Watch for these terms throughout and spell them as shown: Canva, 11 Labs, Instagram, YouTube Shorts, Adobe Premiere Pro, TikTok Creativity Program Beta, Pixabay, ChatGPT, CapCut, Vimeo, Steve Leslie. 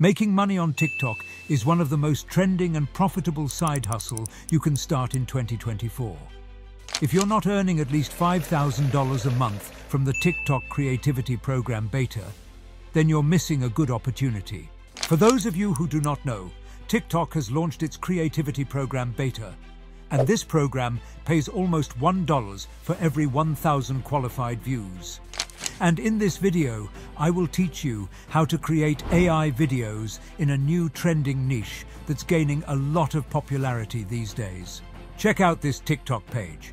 Making money on TikTok is one of the most trending and profitable side hustle you can start in 2024. If you're not earning at least $5,000 a month from the TikTok Creativity Program Beta, then you're missing a good opportunity. For those of you who do not know, TikTok has launched its Creativity Program Beta, and this program pays almost $1 for every 1,000 qualified views. And in this video, I will teach you how to create AI videos in a new trending niche that's gaining a lot of popularity these days. Check out this TikTok page.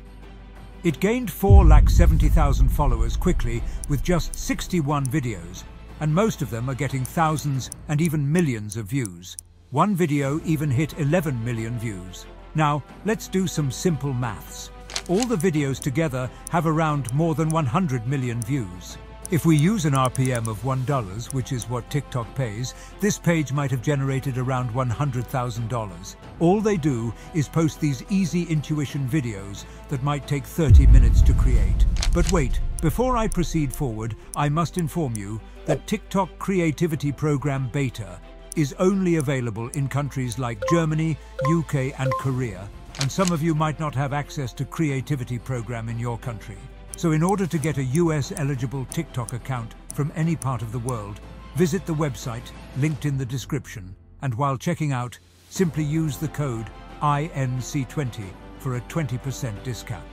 It gained 470,000 followers quickly with just 61 videos, and most of them are getting thousands and even millions of views. One video even hit 11 million views. Now, let's do some simple maths. All the videos together have around more than 100 million views. If we use an RPM of $1, which is what TikTok pays, this page might have generated around $100,000. All they do is post these easy intuition videos that might take 30 minutes to create. But wait, before I proceed forward, I must inform you that TikTok Creativity Program Beta is only available in countries like Germany, UK, and Korea. And some of you might not have access to Creativity Program in your country. So in order to get a US eligible TikTok account from any part of the world, visit the website linked in the description. And while checking out, simply use the code INC20 for a 20% discount.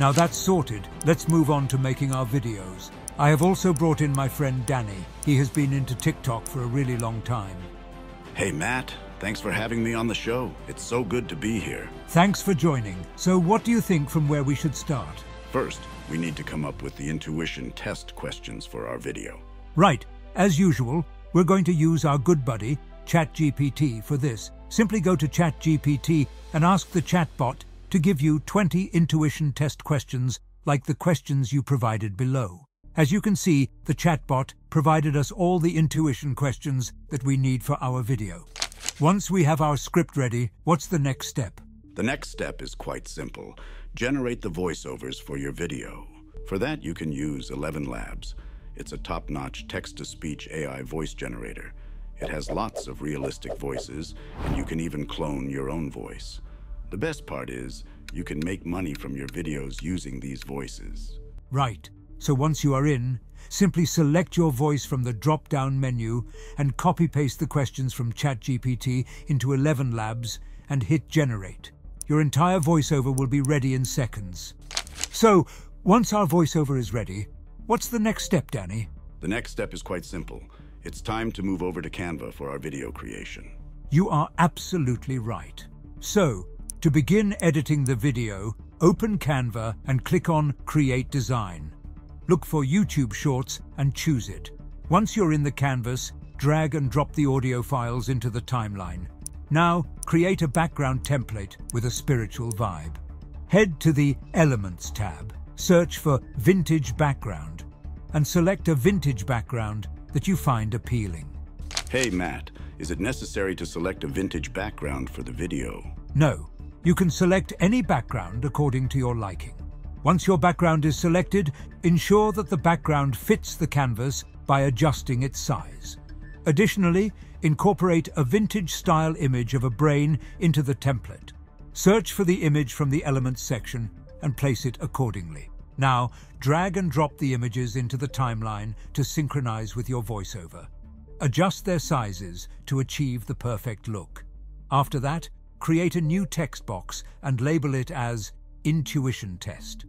Now that's sorted, let's move on to making our videos. I have also brought in my friend Danny. He has been into TikTok for a really long time. Hey Matt. Thanks for having me on the show. It's so good to be here. Thanks for joining. So what do you think from where we should start? First, we need to come up with the intuition test questions for our video. Right. As usual, we're going to use our good buddy, ChatGPT, for this. Simply go to ChatGPT and ask the chatbot to give you 20 intuition test questions like the questions you provided below. As you can see, the chatbot provided us all the intuition questions that we need for our video. Once we have our script ready, what's the next step? The next step is quite simple. Generate the voiceovers for your video. For that, you can use 11 Labs. It's a top-notch text-to-speech AI voice generator. It has lots of realistic voices, and you can even clone your own voice. The best part is, you can make money from your videos using these voices. Right. So once you are in, simply select your voice from the drop-down menu and copy-paste the questions from ChatGPT into 11 Labs and hit Generate. Your entire voiceover will be ready in seconds. So, once our voiceover is ready, what's the next step, Danny? The next step is quite simple. It's time to move over to Canva for our video creation. You are absolutely right. So, to begin editing the video, open Canva and click on Create Design. Look for YouTube Shorts and choose it. Once you're in the canvas, drag and drop the audio files into the timeline. Now, create a background template with a spiritual vibe. Head to the Elements tab, search for Vintage Background, and select a vintage background that you find appealing. Hey Matt, is it necessary to select a vintage background for the video? No, you can select any background according to your liking. Once your background is selected, ensure that the background fits the canvas by adjusting its size. Additionally, incorporate a vintage-style image of a brain into the template. Search for the image from the Elements section and place it accordingly. Now, drag and drop the images into the timeline to synchronize with your voiceover. Adjust their sizes to achieve the perfect look. After that, create a new text box and label it as Intuition Test.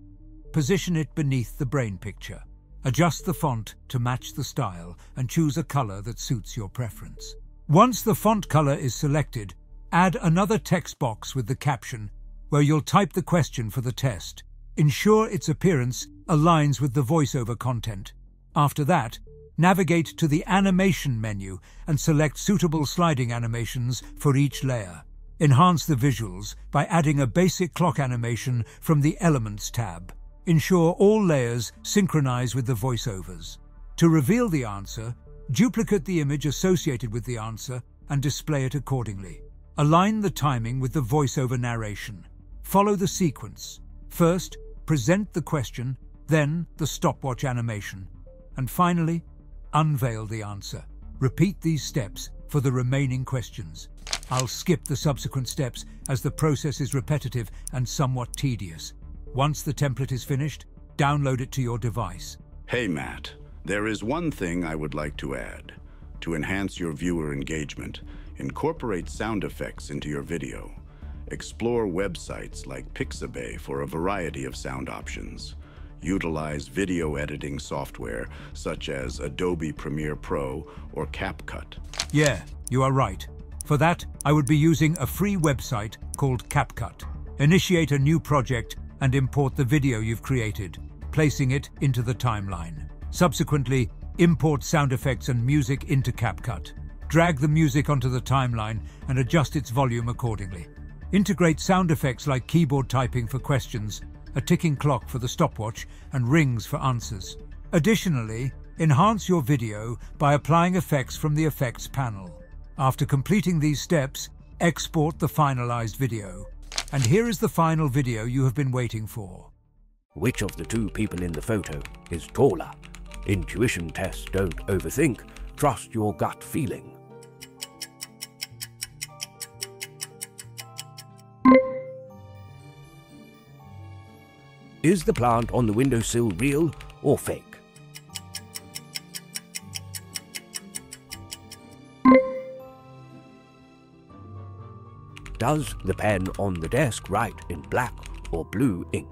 Position it beneath the brain picture. Adjust the font to match the style and choose a color that suits your preference. Once the font color is selected, add another text box with the caption where you'll type the question for the test. Ensure its appearance aligns with the voiceover content. After that, navigate to the animation menu and select suitable sliding animations for each layer. Enhance the visuals by adding a basic clock animation from the Elements tab. Ensure all layers synchronize with the voiceovers. To reveal the answer, duplicate the image associated with the answer and display it accordingly. Align the timing with the voiceover narration. Follow the sequence. First, present the question, then the stopwatch animation, and finally, unveil the answer. Repeat these steps for the remaining questions. I'll skip the subsequent steps as the process is repetitive and somewhat tedious. Once the template is finished, download it to your device. Hey Matt, there is one thing I would like to add. To enhance your viewer engagement, incorporate sound effects into your video. Explore websites like Pixabay for a variety of sound options. Utilize video editing software such as Adobe Premiere Pro or CapCut. Yeah, you are right. For that, I would be using a free website called CapCut. Initiate a new project and import the video you've created, placing it into the timeline. Subsequently, import sound effects and music into CapCut. Drag the music onto the timeline and adjust its volume accordingly. Integrate sound effects like keyboard typing for questions, a ticking clock for the stopwatch, and rings for answers. Additionally, enhance your video by applying effects from the effects panel. After completing these steps, export the finalized video. And here is the final video you have been waiting for. Which of the two people in the photo is taller? Intuition test, don't overthink. Trust your gut feeling. Is the plant on the windowsill real or fake? Does the pen on the desk write in black or blue ink?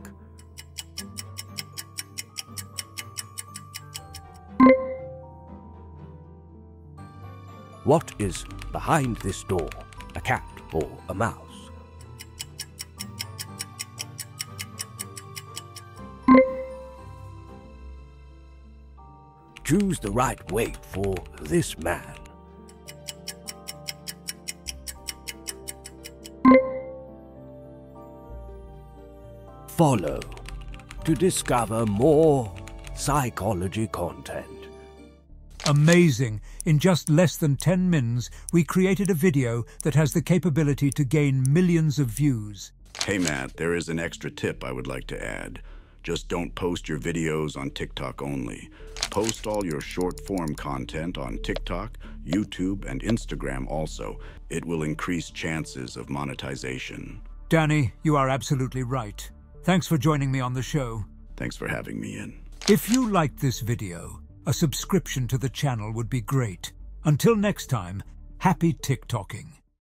What is behind this door, a cat or a mouse? Choose the right weight for this man. Follow to discover more psychology content. Amazing! In just less than 10 minutes, we created a video that has the capability to gain millions of views. Hey Matt, there is an extra tip I would like to add. Just don't post your videos on TikTok only. Post all your short-form content on TikTok, YouTube, and Instagram also. It will increase chances of monetization. Danny, you are absolutely right. Thanks for joining me on the show. Thanks for having me in. If you liked this video, a subscription to the channel would be great. Until next time, happy TikToking.